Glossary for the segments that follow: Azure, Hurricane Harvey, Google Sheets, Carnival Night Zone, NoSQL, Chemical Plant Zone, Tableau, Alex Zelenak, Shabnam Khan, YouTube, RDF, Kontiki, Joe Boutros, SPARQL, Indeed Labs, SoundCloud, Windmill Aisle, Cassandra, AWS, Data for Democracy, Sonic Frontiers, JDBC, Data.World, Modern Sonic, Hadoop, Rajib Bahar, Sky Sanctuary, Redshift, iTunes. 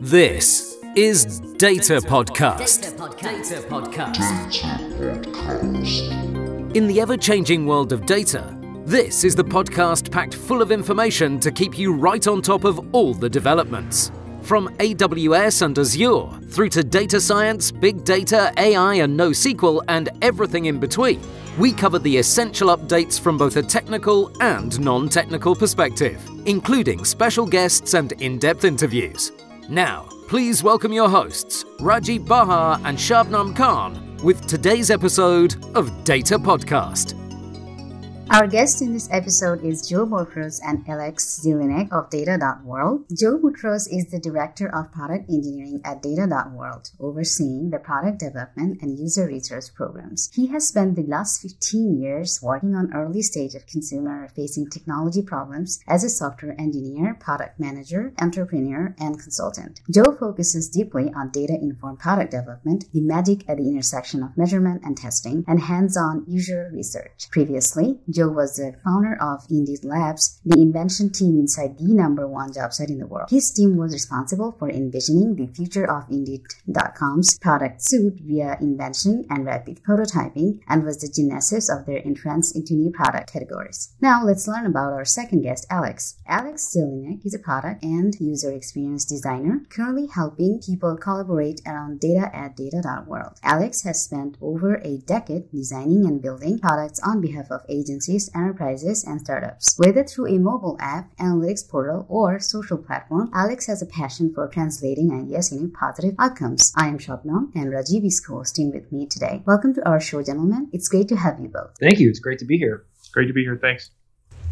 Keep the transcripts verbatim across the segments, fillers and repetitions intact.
This is Data Podcast. Data Podcast. In the ever-changing world of data, this is the podcast packed full of information to keep you right on top of all the developments. From A W S and Azure, through to data science, big data, A I and NoSQL and everything in between, we cover the essential updates from both a technical and non-technical perspective, including special guests and in-depth interviews. Now, please welcome your hosts, Rajib Bahar and Shabnam Khan, with today's episode of Data Podcast. Our guest in this episode is Joe Boutros and Alex Zelenak of Data.World. Joe Boutros is the Director of Product Engineering at Data.World, overseeing the product development and user research programs. He has spent the last fifteen years working on early stage of consumer-facing technology problems as a software engineer, product manager, entrepreneur, and consultant. Joe focuses deeply on data-informed product development, the magic at the intersection of measurement and testing, and hands-on user research. Previously, Joe was the founder of Indeed Labs, the invention team inside the number one job site in the world. His team was responsible for envisioning the future of Indeed dot com's product suite via invention and rapid prototyping, and was the genesis of their entrance into new product categories. Now let's learn about our second guest, Alex. Alex Zelenak is a product and user experience designer, currently helping people collaborate around data at Data.World. Alex has spent over a decade designing and building products on behalf of agencies, enterprises, and startups. Whether through a mobile app, analytics portal, or social platform, Alex has a passion for translating ideas into positive outcomes. I am Shabnam, and Rajib is co-hosting with me today. Welcome to our show, gentlemen. It's great to have you both. Thank you. It's great to be here. It's great to be here. Thanks.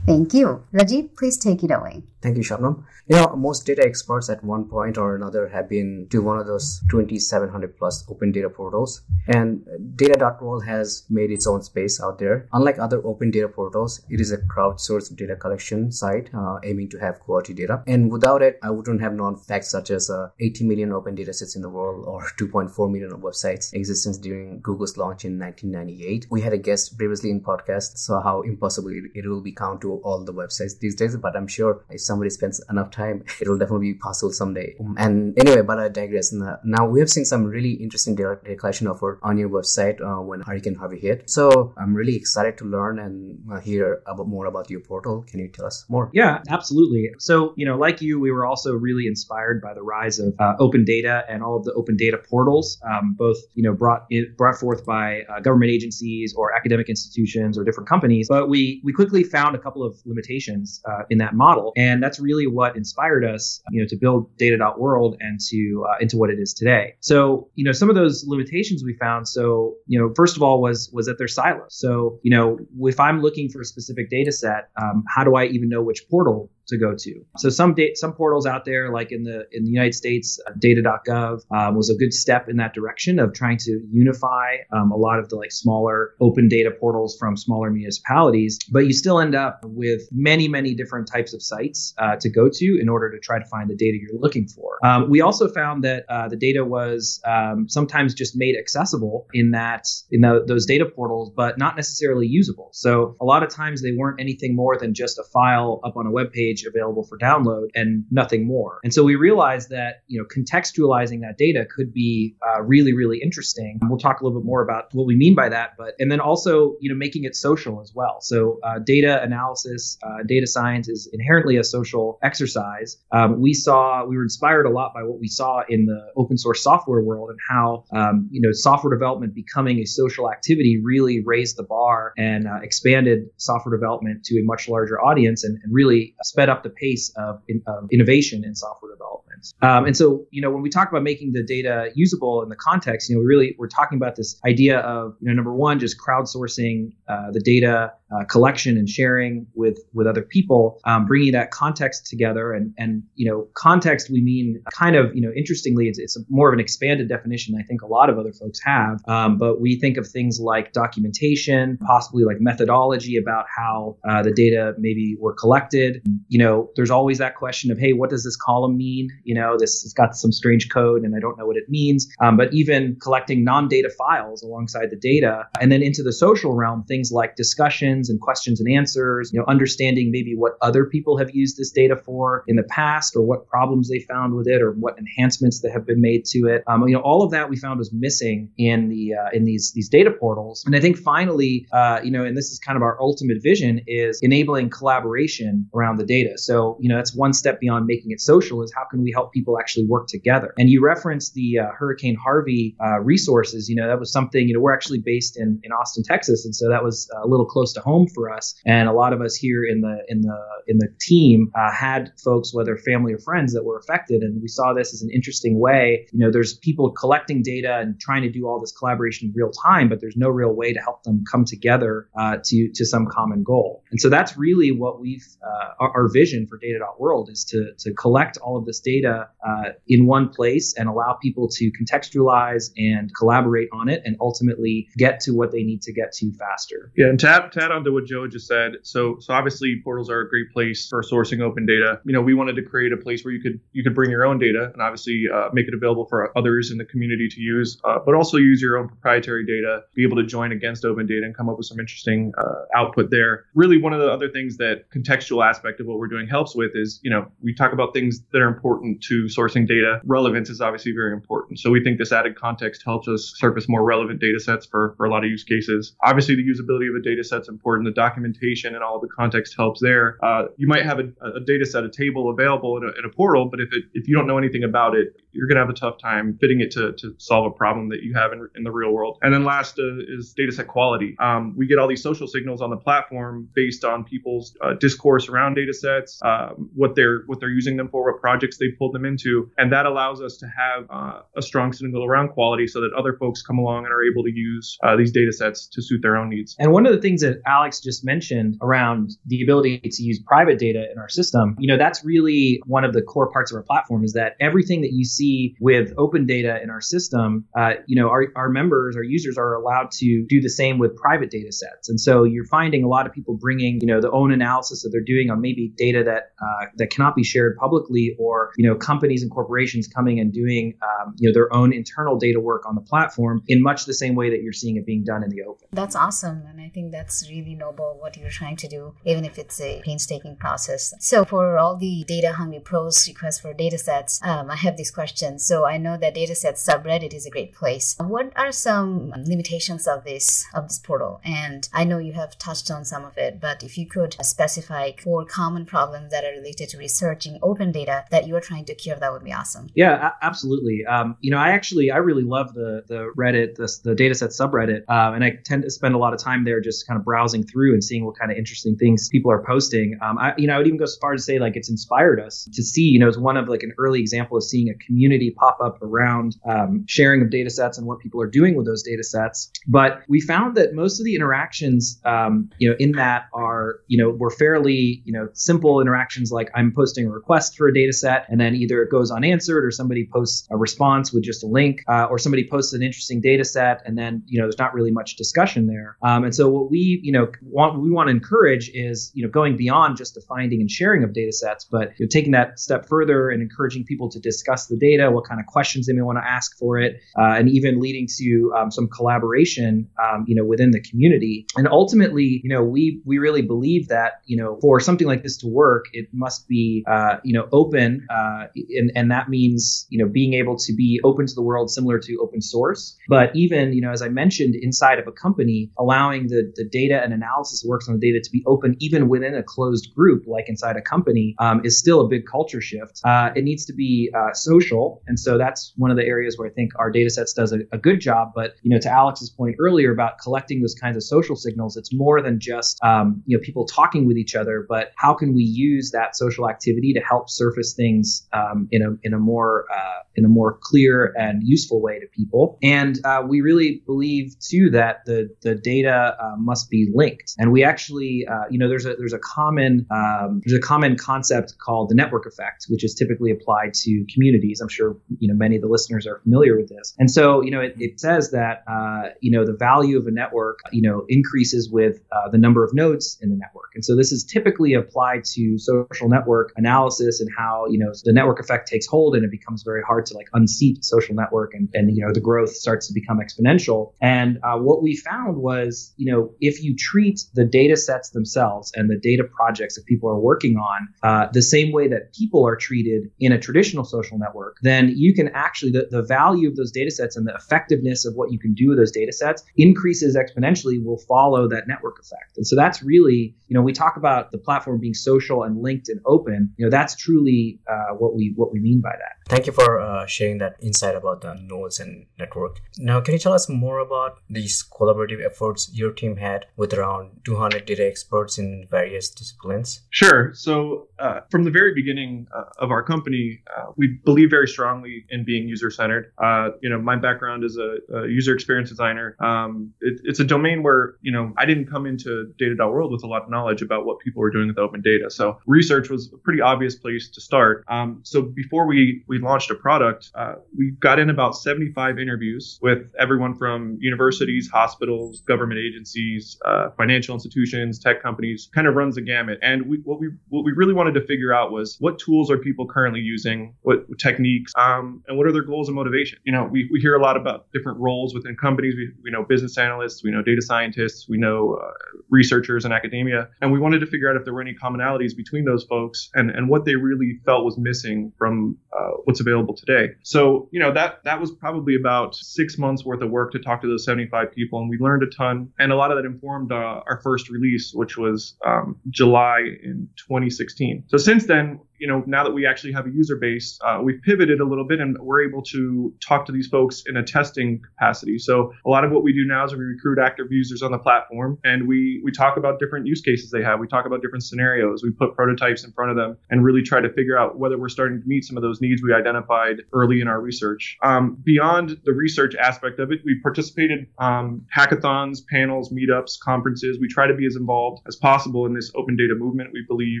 Thank you. Rajib, please take it away. Thank you, Shabnam. You know, most data experts at one point or another have been to one of those twenty-seven hundred plus open data portals. And Data.World has made its own space out there. Unlike other open data portals, it is a crowdsourced data collection site uh, aiming to have quality data. And without it, I wouldn't have known facts such as uh, eighty million open data sets in the world or two point four million websites existence during Google's launch in nineteen ninety-eight. We had a guest previously in podcast, so how impossible it, it will be count to all the websites these days, but I'm sure if somebody spends enough time, it will definitely be possible someday. And anyway, but I digress. Now, we have seen some really interesting data collection effort on your website uh, when Hurricane Harvey hit. So I'm really excited to learn and uh, hear about more about your portal. Can you tell us more? Yeah, absolutely. So, you know, like you, we were also really inspired by the rise of uh, open data and all of the open data portals, um, both, you know, brought in, brought forth by uh, government agencies or academic institutions or different companies. But we, we quickly found a couple of limitations uh, in that model. And that's really what inspired us, you know, to build Data.World and to uh, into what it is today. So, you know, some of those limitations we found. So, you know, first of all, was was that they're silos. So, you know, if I'm looking for a specific data set, um, how do I even know which portal to go to? So some da- some portals out there, like in the in the United States, uh, data dot gov um, was a good step in that direction of trying to unify um, a lot of the like smaller open data portals from smaller municipalities. But you still end up with many, many different types of sites uh, to go to in order to try to find the data you're looking for. Um, we also found that uh, the data was um, sometimes just made accessible in that in the, those data portals, but not necessarily usable. So a lot of times they weren't anything more than just a file up on a web page available for download and nothing more. And so we realized that, you know, contextualizing that data could be uh, really, really interesting. And we'll talk a little bit more about what we mean by that, but and then also, you know, making it social as well. So uh, data analysis, uh, data science is inherently a social exercise. Um, we saw, we were inspired a lot by what we saw in the open source software world and how, um, you know, software development becoming a social activity really raised the bar and uh, expanded software development to a much larger audience and, and really sped up the pace of, in, of innovation in software development. Um, and so, you know, when we talk about making the data usable in the context, you know, we really, we're talking about this idea of, you know, number one, just crowdsourcing uh, the data uh, collection and sharing with, with other people, um, bringing that context together. And, and, you know, context, we mean kind of, you know, interestingly, it's, it's more of an expanded definition I think a lot of other folks have. Um, but we think of things like documentation, possibly like methodology about how uh, the data maybe were collected. You You know, there's always that question of, hey, what does this column mean? You know, this has got some strange code and I don't know what it means. Um, but even collecting non-data files alongside the data, and then into the social realm, things like discussion, questions and questions and answers, you know, understanding maybe what other people have used this data for in the past or what problems they found with it or what enhancements that have been made to it. Um, you know, all of that we found was missing in the uh, in these these data portals. And I think finally, uh, you know, and this is kind of our ultimate vision, is enabling collaboration around the data. So, you know, that's one step beyond making it social, is how can we help people actually work together? And you referenced the uh, Hurricane Harvey uh, resources. You know, that was something, you know, we're actually based in, in Austin, Texas. And so that was a little close to home for us. And a lot of us here in the in the in the team uh, had folks, whether family or friends, that were affected. And we saw this as an interesting way. You know, there's people collecting data and trying to do all this collaboration in real time, but there's no real way to help them come together uh, to to some common goal. And so that's really what we've uh, our, our vision for Data.World is to to collect all of this data uh, in one place and allow people to contextualize and collaborate on it, and ultimately get to what they need to get to faster. Yeah, and to add, to add on to what Joe just said, so so obviously portals are a great place for sourcing open data. You know, we wanted to create a place where you could you could bring your own data and obviously uh, make it available for others in the community to use, uh, but also use your own proprietary data, be able to join against open data and come up with some interesting uh, output there. Really, one of the other things that contextual aspect of what we're doing helps with is, you know, we talk about things that are important to sourcing data. Relevance is obviously very important. So we think this added context helps us surface more relevant data sets for, for a lot of use cases. Obviously, the usability of a data set's important. The documentation and all of the context helps there. Uh, you might have a, a data set, a table available in a, in a portal, but if it, if you don't know anything about it, you're going to have a tough time fitting it to, to solve a problem that you have in, in the real world. And then last uh, is data set quality. Um, we get all these social signals on the platform based on people's uh, discourse around data sets, uh, what they're what they're using them for, what projects they pulled them into. And that allows us to have uh, a strong signal around quality so that other folks come along and are able to use uh, these data sets to suit their own needs. And one of the things that Alex just mentioned around the ability to use private data in our system, you know, that's really one of the core parts of our platform, is that everything that you see with open data in our system, uh, you know, our, our members, our users are allowed to do the same with private data sets. And so you're finding a lot of people bringing, you know, their own analysis that they're doing on maybe data that uh, that cannot be shared publicly, or, you know, companies and corporations coming and doing, um, you know, their own internal data work on the platform in much the same way that you're seeing it being done in the open. That's awesome. And I think that's really noble what you're trying to do, even if it's a painstaking process. So for all the data hungry pros requests for data sets, um, I have these questions. So I know that data set subreddit is a great place. What are some limitations of this of this portal? And I know you have touched on some of it, but if you could specify four common problems that are related to researching open data that you are trying to cure, that would be awesome. Yeah, a- absolutely. Um, you know, I actually I really love the the Reddit, the, the data set subreddit, uh, and I tend to spend a lot of time there just kind of browsing through and seeing what kind of interesting things people are posting. Um, I, you know, I would even go so far to say, like, it's inspired us to see, you know, it's one of like an early example of seeing a community pop up around um, sharing of data sets and what people are doing with those data sets. But we found that most of the interactions, um, you know, in that are, you know, were fairly, you know, simple interactions, like I'm posting a request for a data set and then either it goes unanswered or somebody posts a response with just a link, uh, or somebody posts an interesting data set and then, you know, there's not really much discussion there. Um, and so what we, you know, want, we want to encourage is, you know, going beyond just the finding and sharing of data sets, but, you know, taking that step further and encouraging people to discuss the data, what kind of questions they may want to ask for it, uh, and even leading to um, some collaboration, um, you know, within the community. And ultimately, you know, we we really believe that, you know, for something like this to work, it must be, uh, you know, open, uh, and and that means, you know, being able to be open to the world, similar to open source. But even, you know, as I mentioned, inside of a company, allowing the the data and analysis works on the data to be open, even within a closed group, like inside a company, um, is still a big culture shift. Uh, it needs to be uh, social, and so that's one of the areas where I think our data sets does a, a good job. But, you know, to Alex's point earlier about collecting those kinds of social signals, it's more than just um, you know, people talking with each other, but how can we use that social activity to help surface things um, in a in a more uh, in a more clear and useful way to people? And uh, we really believe too that the the data uh, must be linked. And we actually, uh, you know, there's a there's a common um, there's a common concept called the network effect, which is typically applied to communities. I'm sure, you know, many of the listeners are familiar with this. And so, you know, it, it says that, uh, you know, the value of a network, you know, increases with uh, the number of nodes in the network. And so this is typically applied to social network analysis and how, you know, the network effect takes hold and it becomes very hard to like unseat social network and, and you know, the growth starts to become exponential. And uh, what we found was, you know, if you treat the data sets themselves and the data projects that people are working on uh, the same way that people are treated in a traditional social network, then you can actually, the, the value of those data sets and the effectiveness of what you can do with those data sets increases exponentially, will follow that network effect. And so that's really, you know, we talk about the platform being social and linked and open. You know, that's truly uh, what we what we mean by that. Thank you for uh, sharing that insight about the nodes and network. Now, can you tell us more about these collaborative efforts your team had with around two hundred data experts in various disciplines? Sure. So uh, from the very beginning uh, of our company, uh, we believe very strongly in being user-centered. Uh, you know, my background is a, a user experience designer. Um, it, it's a domain where, you know, I didn't come into Data.World with a lot of knowledge about what people were doing with open data. So research was a pretty obvious place to start. Um, so before we, we launched a product, uh, we got in about seventy-five interviews with everyone from universities, hospitals, government agencies, uh, financial institutions, tech companies, kind of runs the gamut. And we, what we what we really wanted to figure out was what tools are people currently using, what techniques, um, and what are their goals and motivation. You know, we, we hear a lot about different roles within companies. We, we know business analysts, we know data scientists, we know uh, researchers in academia, and we wanted to figure out if there were any commonalities between those folks and, and what they really felt was missing from uh, what's available today. So, you know, that that was probably about six months worth of work to talk to those seventy-five people, and we learned a ton, and a lot of that informed uh, our first release, which was um, July in twenty sixteen. So since then, you know, now that we actually have a user base, uh, we've pivoted a little bit and we're able to talk to these folks in a testing capacity. So a lot of what we do now is we recruit active users on the platform and we we talk about different use cases they have. We talk about different scenarios. We put prototypes in front of them and really try to figure out whether we're starting to meet some of those needs we identified early in our research. Um, beyond the research aspect of it, we participated um, hackathons, panels, meetups, conferences. We try to be as involved as possible in this open data movement. We believe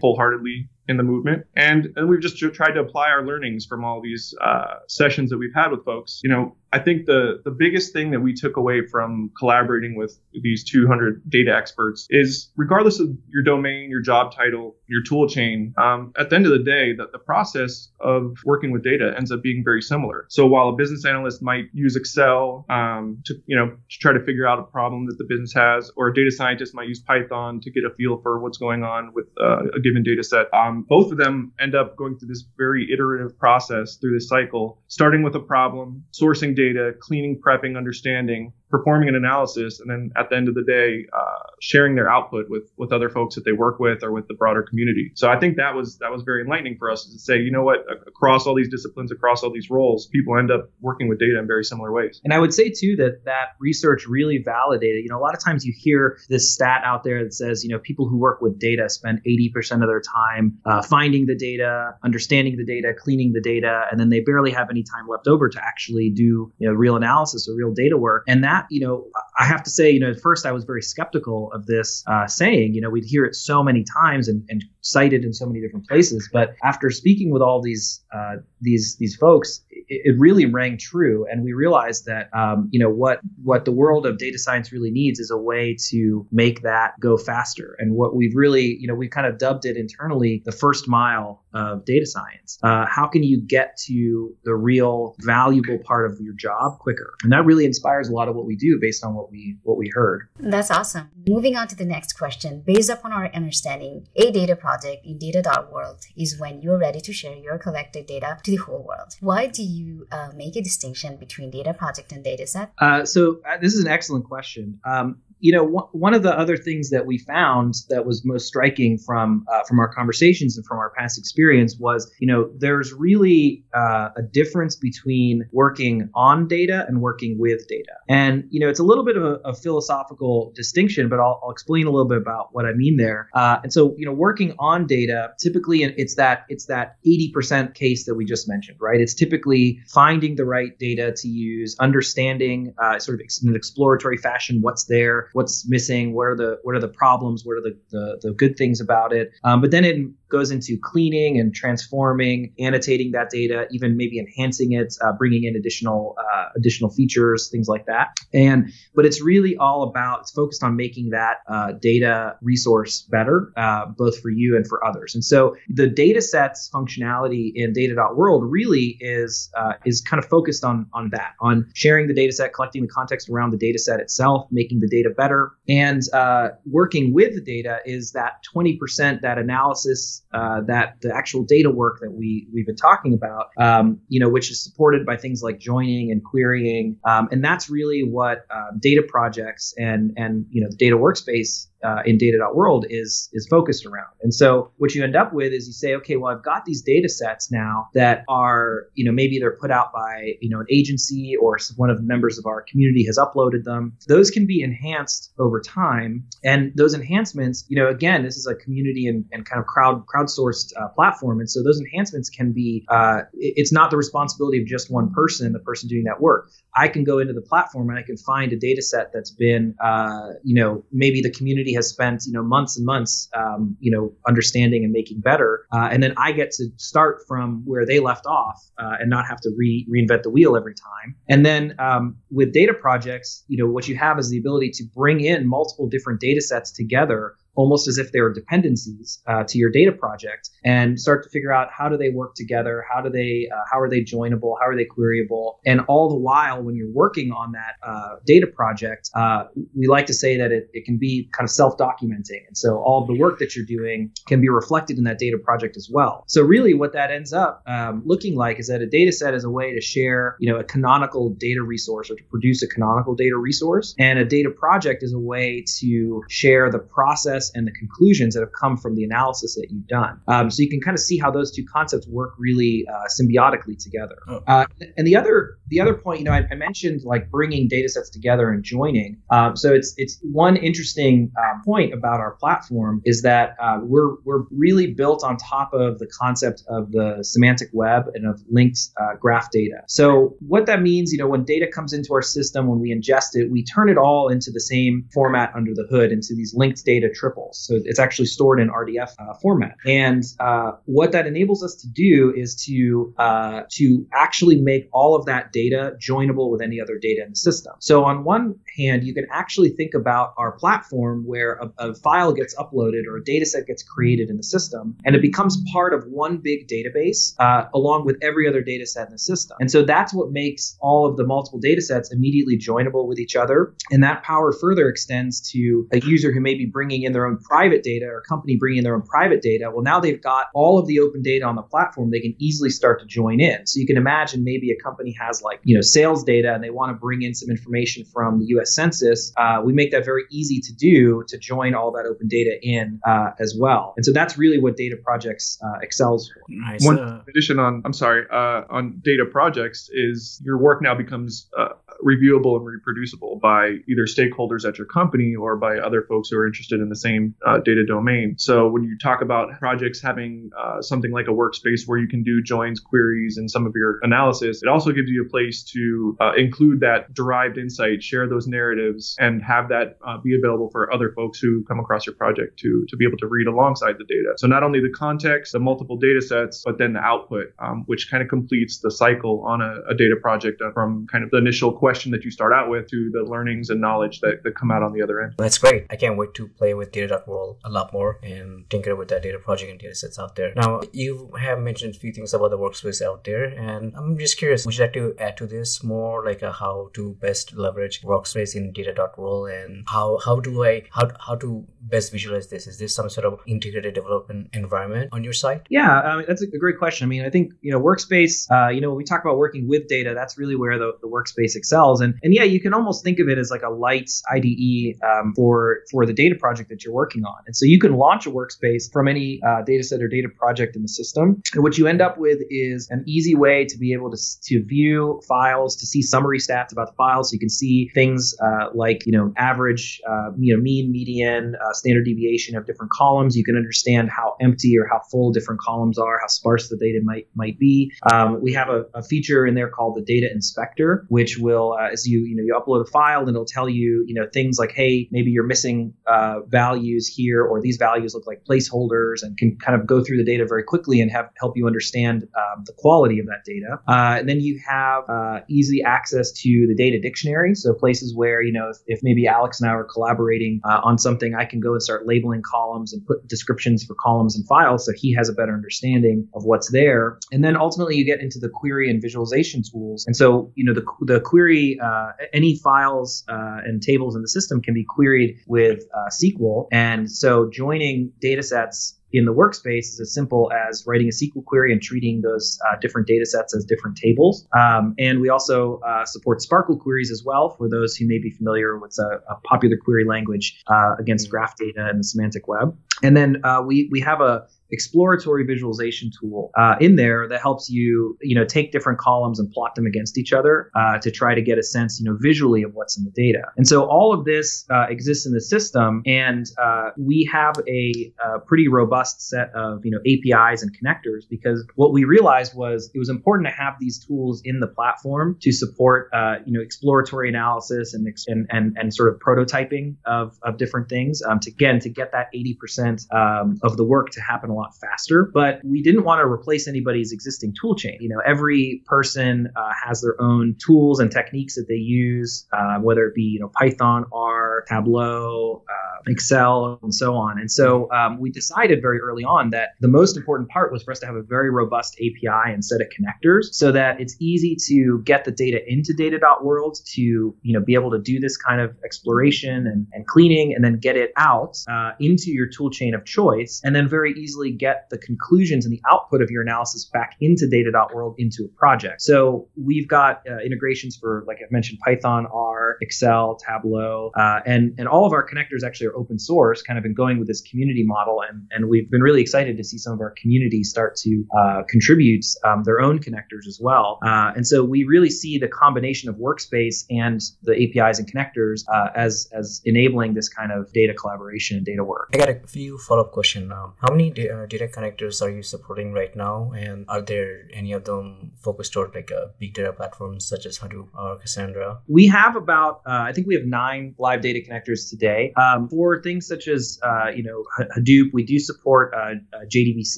wholeheartedly in the movement. And, and we've just tried to apply our learnings from all these uh, sessions that we've had with folks. You know, I think the, the biggest thing that we took away from collaborating with these two hundred data experts is regardless of your domain, your job title, your tool chain, um, at the end of the day, the, the process of working with data ends up being very similar. So while a business analyst might use Excel um, to, you know, to try to figure out a problem that the business has, or a data scientist might use Python to get a feel for what's going on with uh, a given data set, um, both of them end up going through this very iterative process through this cycle, starting with a problem, sourcing data, Data, cleaning, prepping, understanding, performing an analysis, and then at the end of the day, uh, sharing their output with with other folks that they work with or with the broader community. So I think that was that was very enlightening for us to say, you know what, across all these disciplines, across all these roles, people end up working with data in very similar ways. And I would say too that that research really validated. You know, a lot of times you hear this stat out there that says, you know, people who work with data spend eighty percent of their time uh, finding the data, understanding the data, cleaning the data, and then they barely have any time left over to actually do, you know, real analysis or real data work. And that, you know, I have to say, you know, at first I was very skeptical of this uh, saying. You know, we'd hear it so many times and, and cited in so many different places. But after speaking with all these uh, these these folks, it, it really rang true, and we realized that um, you know what what the world of data science really needs is a way to make that go faster. And what we've really, you know, we kind of dubbed it internally the first mile of data science. Uh, how can you get to the real valuable part of your job quicker? And that really inspires a lot of what we do based on what we what we heard. That's awesome. Moving on to the next question. Based upon our understanding, a data project in Data.World is when you're ready to share your collected data to the whole world. Why do you uh, make a distinction between data project and data set? Uh, so uh, this is an excellent question. Um, You know, one of the other things that we found that was most striking from uh, from our conversations and from our past experience was, you know, there's really uh, a difference between working on data and working with data. And, you know, it's a little bit of a, a philosophical distinction, but I'll, I'll explain a little bit about what I mean there. Uh, and so, you know, working on data, typically it's that it's that eighty percent case that we just mentioned, right? It's typically finding the right data to use, understanding uh, sort of in an exploratory fashion what's there, what's missing, what are the what are the problems, what are the the, the good things about it. Um, but then it goes into cleaning and transforming, annotating that data, even maybe enhancing it, uh, bringing in additional uh, additional features, things like that. And but it's really all about, it's focused on making that uh, data resource better, uh, both for you and for others. And so the data sets functionality in Data.World really is uh, is kind of focused on on that, on sharing the data set, collecting the context around the data set itself, making the data better, and uh, working with the data is that twenty percent, that analysis, uh, that the actual data work that we we've been talking about, um, you know, which is supported by things like joining and querying, um, and that's really what uh, data projects and and you know the data workspace Uh, in Data.World is is focused around. And so what you end up with is you say, okay, well, I've got these data sets now that are, you know, maybe they're put out by, you know, an agency or one of the members of our community has uploaded them. Those can be enhanced over time. And those enhancements, you know, again, this is a community and, and kind of crowd crowdsourced uh, platform. And so those enhancements can be, uh, it's not the responsibility of just one person, the person doing that work. I can go into the platform and I can find a data set that's been, uh, you know, maybe the community has spent, you know, months and months, um, you know, understanding and making better. Uh, and then I get to start from where they left off uh, and not have to re- reinvent the wheel every time. And then um, with data projects, you know, what you have is the ability to bring in multiple different data sets together, almost as if they were dependencies uh, to your data project, and start to figure out how do they work together, how do they, uh, how are they joinable, how are they queryable, and all the while when you're working on that uh, data project, uh, we like to say that it, it can be kind of self-documenting, and so all the work that you're doing can be reflected in that data project as well. So really, what that ends up um, looking like is that a data set is a way to share, you know, a canonical data resource or to produce a canonical data resource, and a data project is a way to share the process and the conclusions that have come from the analysis that you've done. Um, so you can kind of see how those two concepts work really uh, symbiotically together. Oh. Uh, and the other the other point, you know, I, I mentioned like bringing data sets together and joining. Um, so it's it's one interesting uh, point about our platform is that uh, we're we're really built on top of the concept of the semantic web and of linked uh, graph data. So what that means, you know, when data comes into our system, when we ingest it, we turn it all into the same format under the hood, into these linked data triples. So it's actually stored in R D F uh, format. And uh, what that enables us to do is to uh, to actually make all of that data joinable with any other data in the system. So on one hand, you can actually think about our platform where a, a file gets uploaded or a data set gets created in the system, and it becomes part of one big database uh, along with every other data set in the system. And so that's what makes all of the multiple data sets immediately joinable with each other. And that power further extends to a user who may be bringing in their own private data or a company bringing in their own private data. Well, now they've got all of the open data on the platform. They can easily start to join in. So you can imagine maybe a company has like, you know, sales data and they want to bring in some information from the U S Census. Uh, we make that very easy to do, to join all that open data in uh, as well. And so that's really what data projects uh, excels for. Nice. One uh, addition on, I'm sorry, uh, on data projects is your work now becomes uh, reviewable and reproducible by either stakeholders at your company or by other folks who are interested in the same uh, data domain. So when you talk about projects having uh, something like a workspace where you can do joins, queries, and some of your analysis, it also gives you a place to uh, include that derived insight, share those narratives, and have that uh, be available for other folks who come across your project to to be able to read alongside the data. So not only the context, the multiple data sets, but then the output, um, which kind of completes the cycle on a, a data project from kind of the initial question that you start out with to the learnings and knowledge that, that come out on the other end. That's great. I can't wait to play with Data.World a lot more and tinker with that data project and data sets out there. Now, you have mentioned a few things about the workspace out there, and I'm just curious, would you like to add to this more, like a how to best leverage workspace in Data.World, and how how do I how how to best visualize this? Is this some sort of integrated development environment on your side? Yeah, I mean, that's a great question. I mean, I think, you know, workspace, uh, you know, when we talk about working with data, that's really where the, the workspace excels. And and yeah, you can almost think of it as like a light I D E um, for for the data project that you're working on. And so you can launch a workspace from any uh, data set or data project in the system. And what you end up with is an easy way to be able to, to view files, to see summary stats about the files. So you can see things uh, like, you know, average, uh, you know, mean, median, uh, standard deviation of different columns. You can understand how empty or how full different columns are, how sparse the data might might be. Um, we have a, a feature in there called the data inspector, which will will, uh, as you, you know, you upload a file, and it'll tell you, you know, things like, hey, maybe you're missing uh, values here, or these values look like placeholders, and can kind of go through the data very quickly and have help you understand um, the quality of that data. Uh, and then you have uh, easy access to the data dictionary. So places where, you know, if, if maybe Alex and I are collaborating uh, on something, I can go and start labeling columns and put descriptions for columns and files, so he has a better understanding of what's there. And then ultimately you get into the query and visualization tools. And so, you know, the, the query, uh, any files uh, and tables in the system can be queried with uh, S Q L. And so joining data sets in the workspace is as simple as writing a S Q L query and treating those uh, different data sets as different tables. Um, and we also uh, support SPARQL queries as well, for those who may be familiar with a, a popular query language uh, against graph data and the semantic web. And then uh, we we have a exploratory visualization tool uh, in there that helps you, you know, take different columns and plot them against each other uh, to try to get a sense, you know, visually of what's in the data. And so all of this uh, exists in the system, and uh, we have a, a pretty robust set of, you know, A P Is and connectors, because what we realized was it was important to have these tools in the platform to support, uh, you know, exploratory analysis and and and, and sort of prototyping of, of different things, um, to, again, to get that eighty percent um, of the work to happen a lot faster. But we didn't want to replace anybody's existing tool chain. You know, every person uh, has their own tools and techniques that they use, uh, whether it be, you know, Python, R, Tableau, uh, Excel, and so on. And so um, we decided very early on that the most important part was for us to have a very robust A P I and set of connectors, so that it's easy to get the data into Data.World to, you know, be able to do this kind of exploration and, and cleaning, and then get it out uh, into your tool chain of choice, and then very easily get the conclusions and the output of your analysis back into Data.World into a project. So we've got uh, integrations for, like I've mentioned, Python, R, Excel, Tableau, uh, and, and all of our connectors actually are open source, kind of been going with this community model. And, and we've been really excited to see some of our community start to uh, contribute um, their own connectors as well. Uh, and so we really see the combination of workspace and the A P Is and connectors uh, as, as enabling this kind of data collaboration and data work. I got a few follow-up questions now. How many data Uh, data connectors are you supporting right now, and are there any of them focused toward like uh, big data platforms such as Hadoop or Cassandra? We have about uh, I think we have nine live data connectors today. Um, for things such as uh, you know Hadoop, we do support uh, uh, J D B C.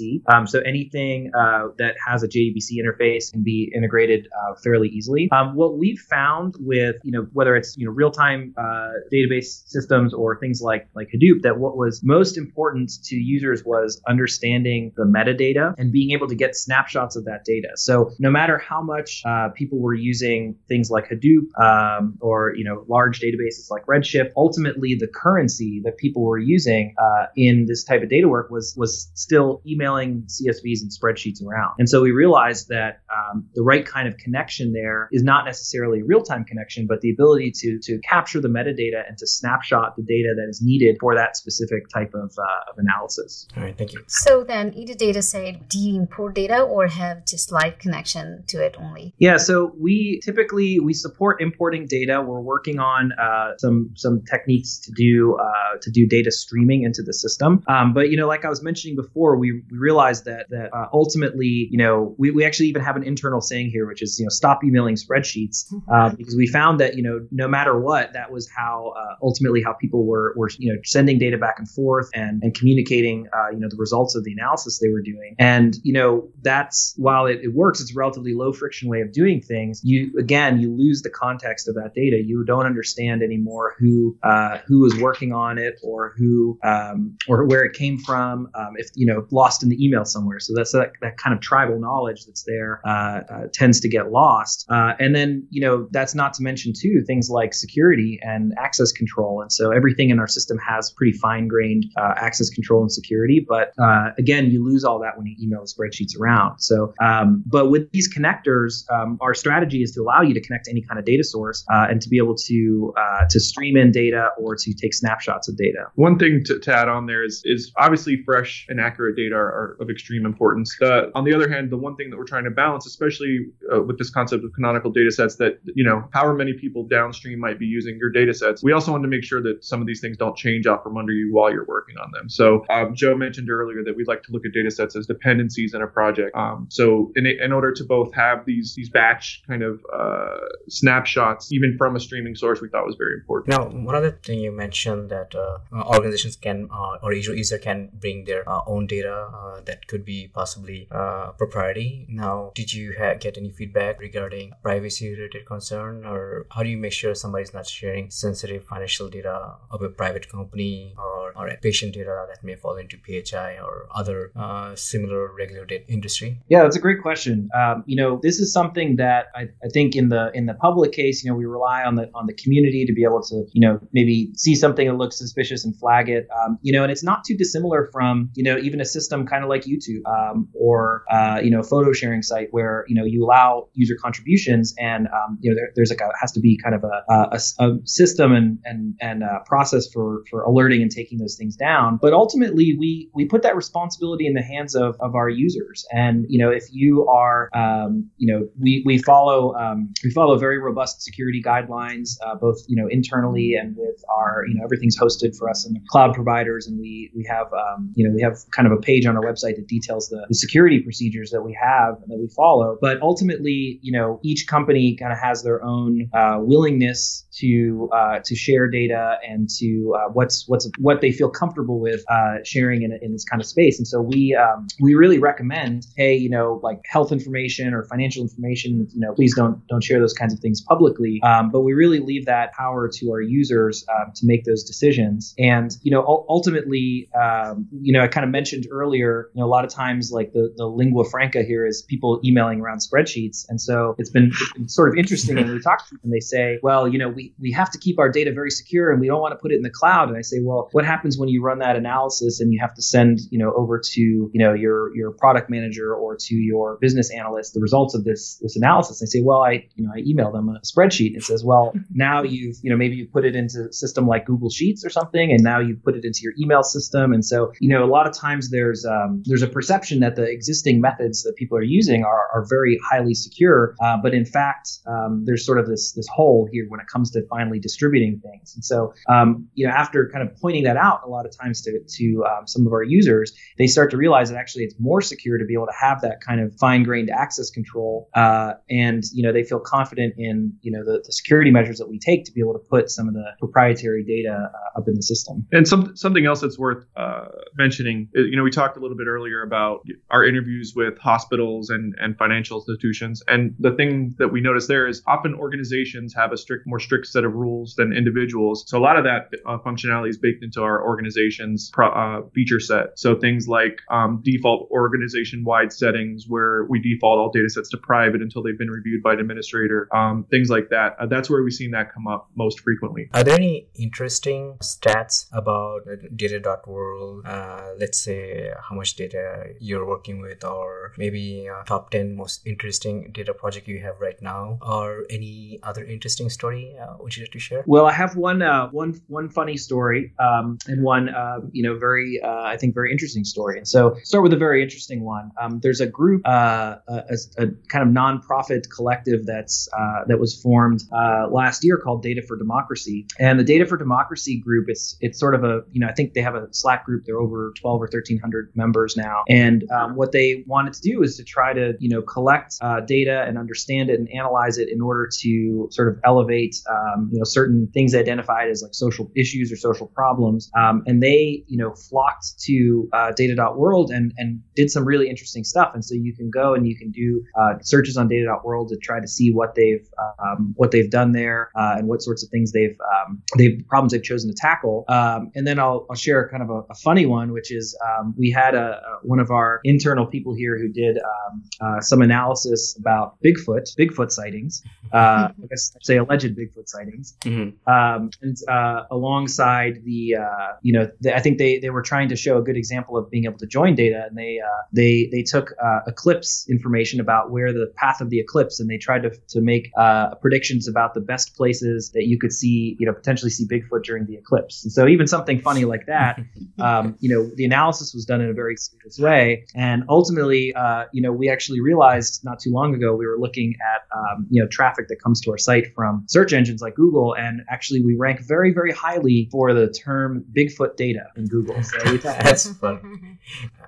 Um, so anything uh, that has a J D B C interface can be integrated uh, fairly easily. Um, what we've found with you know whether it's you know real time uh, database systems or things like like Hadoop, that what was most important to users was under understanding the metadata and being able to get snapshots of that data. So no matter how much uh, people were using things like Hadoop um, or you know large databases like Redshift, ultimately the currency that people were using uh, in this type of data work was was still emailing C S Vs and spreadsheets around. And so we realized that um, the right kind of connection there is not necessarily a real-time connection, but the ability to to capture the metadata and to snapshot the data that is needed for that specific type of, uh, of analysis. All right, thank you. So then either data set, do you import data or have just live connection to it only? Yeah, so we typically, we support importing data. We're working on uh, some some techniques to do uh, to do data streaming into the system. Um, but, you know, like I was mentioning before, we, we realized that that uh, ultimately, you know, we, we actually even have an internal saying here, which is, you know, stop emailing spreadsheets, uh, because we found that, you know, no matter what, that was how uh, ultimately how people were, were, you know, sending data back and forth and, and communicating, uh, you know, the results. of the analysis they were doing. And, you know, that's, while it, it works, it's a relatively low friction way of doing things. You, again, you lose the context of that data. You don't understand anymore who, uh, who was working on it or who, um, or where it came from, um, if, you know, lost in the email somewhere. So that's that, that kind of tribal knowledge that's there, uh, uh, tends to get lost. Uh, and then, you know, that's not to mention too, things like security and access control. And so everything in our system has pretty fine grained, uh, access control and security, but, uh, Uh, again, you lose all that when you email spreadsheets around. So, um, but with these connectors, um, our strategy is to allow you to connect to any kind of data source uh, and to be able to uh, to stream in data or to take snapshots. snapshots of data. One thing to, to add on there is, is obviously fresh and accurate data are of extreme importance. Uh, on the other hand, the one thing that we're trying to balance, especially uh, with this concept of canonical data sets, that, you know, however many people downstream might be using your data sets, we also want to make sure that some of these things don't change out from under you while you're working on them. So um, Joe mentioned earlier that we'd like to look at data sets as dependencies in a project. Um, so in, in order to both have these, these batch kind of uh, snapshots, even from a streaming source, we thought was very important. Now, one other thing you mentioned that uh, organizations can, uh, or user can bring their uh, own data uh, that could be possibly uh, proprietary. Now, did you ha- get any feedback regarding privacy-related concern, or how do you make sure somebody's not sharing sensitive financial data of a private company or, or a patient data that may fall into P H I or other uh, similar regulated industry? Yeah, that's a great question. Um, you know, this is something that I, I think in the in the public case, you know, we rely on the on the community to be able to, you know, maybe see something that looks suspicious and flag it. Um, you know, and it's not too dissimilar from, you know, even a system kind of like YouTube um, or, uh, you know, a photo sharing site where, you know, you allow user contributions and, um, you know, there, there's like a, has to be kind of a, a, a system and, and, and a process for, for alerting and taking those things down. But ultimately, we, we put that responsibility in the hands of, of our users. And, you know, if you are, um, you know, we, we follow, um, we follow very robust security guidelines, uh, both, you know, internally and with our, you know, everything's hosted for us in cloud providers. And we, we have, um, you know, we have kind of a page on our website that details the, the security procedures that we have and that we follow. But ultimately, you know, each company kind of has their own uh, willingness to uh, to share data and to uh, what's what's what they feel comfortable with uh, sharing in, in this kind of space. And so we um, we really recommend, hey, you know, like health information or financial information, you know, please don't don't share those kinds of things publicly. Um, but we really leave that power to our users uh, to make those decisions. And you know, ultimately, um, you know, I kind of mentioned earlier, you know, a lot of times like the the lingua franca here is people emailing around spreadsheets. And so it's been, it's been sort of interesting when we talk to them and they say, well, you know, we we have to keep our data very secure and we don't want to put it in the cloud. And I say, well, what happens when you run that analysis and you have to send, you know, over to, you know, your, your product manager or to your business analyst, the results of this, this analysis? And I say, well, I, you know, I email them a spreadsheet. It says, well, now you've, you know, maybe you put it into a system like Google Sheets or something, and now you put it into your email system. And so, you know, a lot of times there's, um, there's a perception that the existing methods that people are using are, are very highly secure. Uh, but in fact, um, there's sort of this, this hole here when it comes to finally distributing things. And so, um, you know, after kind of pointing that out a lot of times to, to um, some of our users, they start to realize that actually it's more secure to be able to have that kind of fine-grained access control. Uh, and, you know, they feel confident in, you know, the, the security measures that we take to be able to put some of the proprietary data uh, up in the system. And some, something else that's worth uh, mentioning, you know, we talked a little bit earlier about our interviews with hospitals and, and financial institutions. And the thing that we notice there is often organizations have a strict, more strict set of rules than individuals. So a lot of that uh, functionality is baked into our organization's pro- uh, feature set. So things like um, default organization-wide settings where we default all data sets to private until they've been reviewed by an administrator, um, things like that. Uh, that's where we've seen that come up most frequently. Are there any interesting stats about Data.World? Uh, let's say how much data you're working with, or maybe uh, top ten most interesting data project you have right now, or any other interesting story? Uh, would you like to share? Well, I have one, uh, one, one funny story, um, and one, uh, you know, very, uh, I think, very interesting story. And so, start with a very interesting one. Um, there's a group, uh, a, a kind of nonprofit collective that's uh, that was formed uh, last year called Data for Democracy. And the Data for Democracy group, it's it's sort of a, you know, I think they have a Slack group. They're over twelve or thirteen hundred members now. And um, what they wanted to do is to try to, you know, collect uh, data and understand it and analyze it in order to sort of elevate Um, you know, certain things identified as like social issues or social problems. Um, and they, you know, flocked to uh, Data.World and, and did some really interesting stuff. And so you can go and you can do uh, searches on Data.World to try to see what they've um, what they've done there uh, and what sorts of things they've, um, they've problems they've chosen to tackle. Um, and then I'll, I'll share kind of a, a funny one, which is um, we had a, a, one of our internal people here who did um, uh, some analysis about Bigfoot, Bigfoot sightings. Uh, I guess I'd say alleged Bigfoot sightings, mm-hmm. um, and, uh, alongside the, uh, you know, the, I think they, they were trying to show a good example of being able to join data, and they uh, they they took uh, eclipse information about where the path of the eclipse, and they tried to to make uh, predictions about the best places that you could see, you know, potentially see Bigfoot during the clips. And so even something funny like that, um, you know, the analysis was done in a very serious way. And ultimately, uh, you know, we actually realized not too long ago, we were looking at, um, you know, traffic that comes to our site from search engines like Google. And actually, we rank very, very highly for the term Bigfoot data in Google. So we thought, that's fun.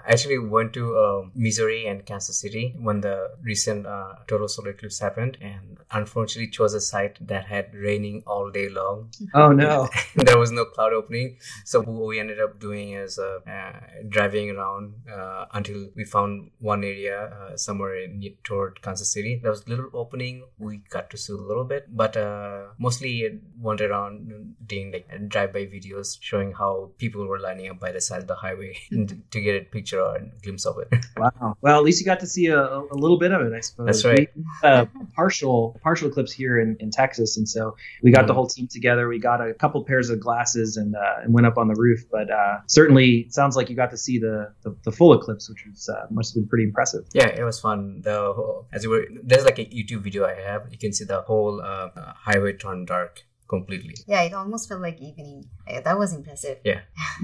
I actually went to um, Missouri and Kansas City when the recent uh, total solar eclipse happened. And unfortunately, chose a site that had raining all day long. Oh, no. There was no cloud opening. So what we ended up doing is uh, uh, driving around uh, until we found one area uh, somewhere in, toward Kansas City. There was a little opening. We got to see a little bit, but uh, mostly it went around doing like drive-by videos showing how people were lining up by the side of the highway mm-hmm. to get a picture or a glimpse of it. Wow. Well, at least you got to see a, a little bit of it, I suppose. That's right. We, uh, partial partial eclipse here in, in Texas. And so we got mm-hmm. the whole team together. We got a couple pairs of glasses and uh, and went up on the roof. But uh, certainly it sounds like you got to see the, the, the full eclipse, which was, uh, must have been pretty impressive. Yeah, it was fun. The whole, as you were, there's like a YouTube video I have. You can see the whole uh, highway turn dark completely. Yeah, it almost felt like evening. That was impressive. Yeah.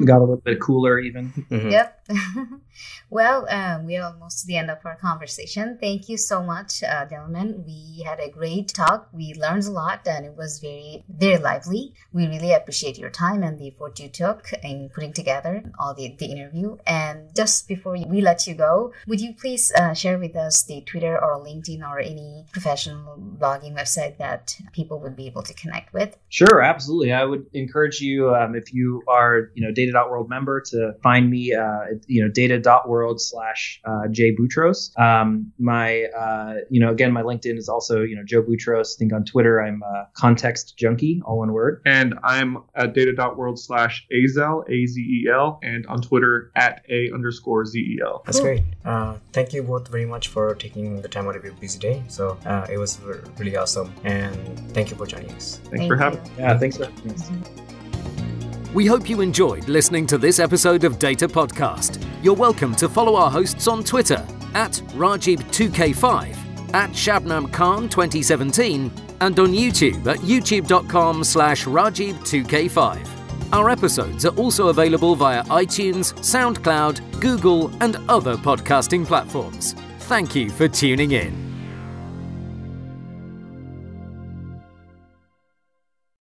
Got a little bit cooler even. Mm-hmm. Yep. Well, um, we are almost to the end of our conversation. Thank you so much, uh, gentlemen. We had a great talk. We learned a lot and it was very, very lively. We really appreciate your time and the effort you took in putting together all the, the interview. And just before we let you go, would you please uh, share with us the Twitter or LinkedIn or any professional blogging website that people would be able to connect with? Sure, absolutely. I would encourage you, Um, if you are, you know, Data.World member, to find me, uh, you know, Data.World slash Joe Boutros. Um, my, uh, you know, again, my LinkedIn is also, you know, Joe Boutros. I think on Twitter, I'm uh, Context Junkie, all one word. And I'm at Data.World slash Azel, A Z E L, and on Twitter at A underscore Z E L. That's cool. Great. Uh, thank you both very much for taking the time out of your busy day. So uh, it was really awesome. And thank you for joining us. Thanks thank for having us. Yeah, thanks for having us. We hope you enjoyed listening to this episode of Data Podcast. You're welcome to follow our hosts on Twitter at Rajib two K five, at Shabnam Khan twenty seventeen, and on YouTube at youtube.com slash Rajib2K5. Our episodes are also available via iTunes, SoundCloud, Google, and other podcasting platforms. Thank you for tuning in.